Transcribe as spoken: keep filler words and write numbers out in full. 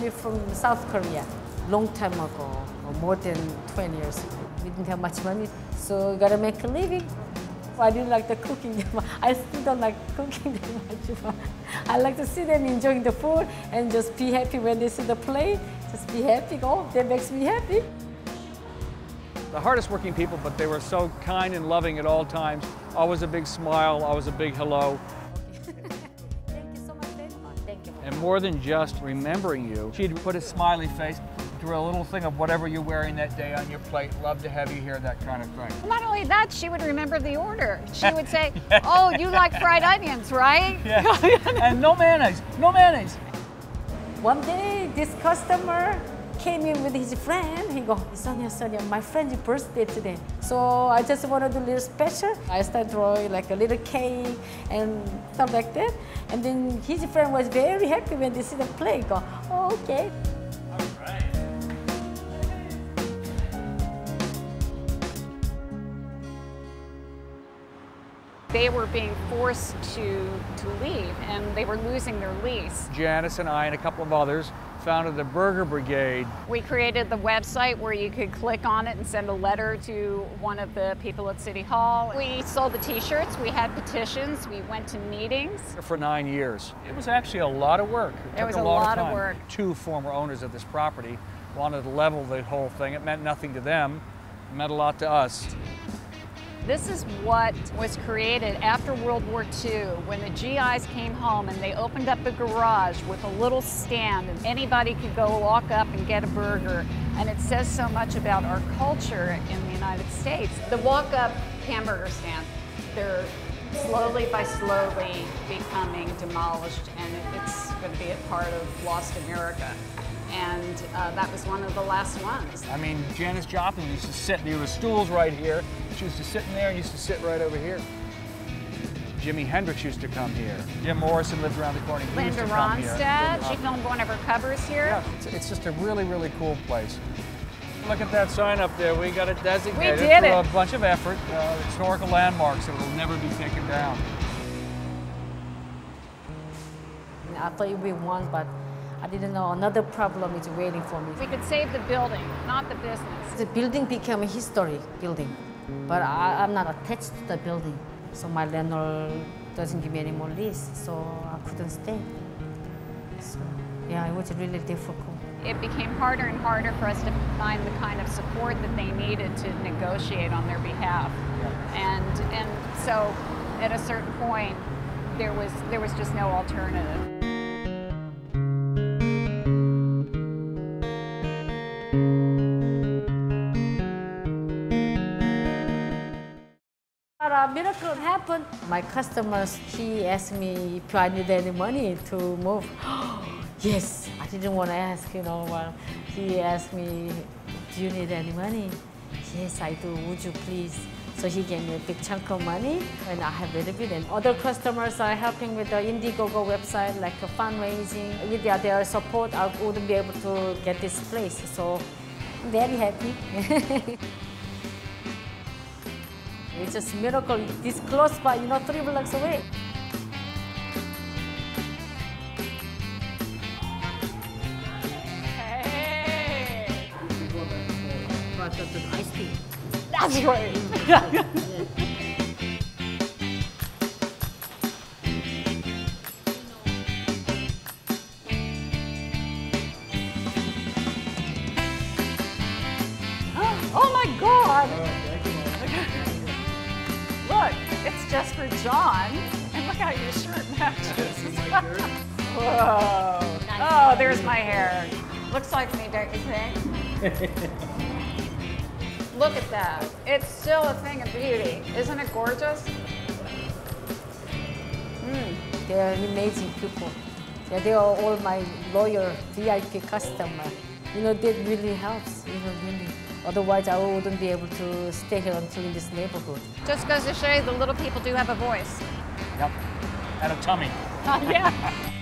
We're from South Korea, long time ago, or more than twenty years ago. We didn't have much money, so we gotta make a living. So I didn't like the cooking that much. I still don't like cooking that much. I like to see them enjoying the food and just be happy when they see the plate. Just be happy. Oh, that makes me happy. The hardest working people, but they were so kind and loving at all times. Always a big smile, always a big hello. Thank you so much, Dave. Thank you. And more than just remembering you, she'd put a smiley face, throw a little thing of whatever you're wearing that day on your plate. Love to have you here, that kind of thing. Not only that, she would remember the order. She would say, oh, you like fried onions, right? Yeah. And no mayonnaise, no mayonnaise. One day, this customer came in with his friend. He goes, Sonia, Sonia, my friend's birthday today. So I just want to do a little special. I started drawing like a little cake and stuff like that. And then his friend was very happy when they see the play. He goes, oh, okay. All right. They were being forced to, to leave, and they were losing their lease. Janice and I and a couple of others founded the Burger Brigade. We created the website where you could click on it and send a letter to one of the people at City Hall. We sold the t-shirts, we had petitions, we went to meetings. For nine years. It was actually a lot of work. It, it was a lot of, of work. Two former owners of this property wanted to level the whole thing. It meant nothing to them. It meant a lot to us. This is what was created after World War Two, when the G Is came home and they opened up a garage with a little stand, and anybody could go walk up and get a burger. And it says so much about our culture in the United States. The walk-up hamburger stand, they're slowly by slowly becoming demolished, and it's going to be a part of Lost America. And uh, that was one of the last ones. I mean, Janis Joplin used to sit, there were stools right here. She used to sit in there and used to sit right over here. Jimi Hendrix used to come here. Jim Morrison lived around the corner. He Linda used to come Ronstadt, here. She filmed one of her covers here. Yeah, it's, it's just a really, really cool place. Look at that sign up there. We got it designated we did for it. a bunch of effort. Uh, historical landmarks that will never be taken down. I thought we won, but I didn't know another problem is waiting for me. We could save the building, not the business. The building became a historic building, but I, I'm not attached to the building. So my landlord doesn't give me any more lease, so I couldn't stay. So yeah, it was really difficult. It became harder and harder for us to find the kind of support that they needed to negotiate on their behalf. And, and so at a certain point, there was, there was just no alternative. A miracle happened. My customers, he asked me if I needed any money to move. Yes, I didn't want to ask, you know. Well, he asked me, do you need any money? Yes, I do, would you please? So he gave me a big chunk of money, and I have a little bit. And other customers are helping with the Indiegogo website, like fundraising. With their support, I wouldn't be able to get this place. So I'm very happy. It's just a miracle, this close by, you know, three blocks away. Hey! But that's an ice cream. That's right! Oh my God! Look, it's Jasper Johns, and look how your shirt matches. Whoa. Oh, there's my hair. Looks like me, don't you think? Look at that. It's still a thing of beauty. Isn't it gorgeous? Mm. They're amazing people. Yeah, they are all my loyal V I P customer. You know, that really helps, you know, really. Otherwise, I wouldn't be able to stay here until in this neighborhood. Just goes to show you, the little people do have a voice. Yep, and a tummy. Uh, yeah.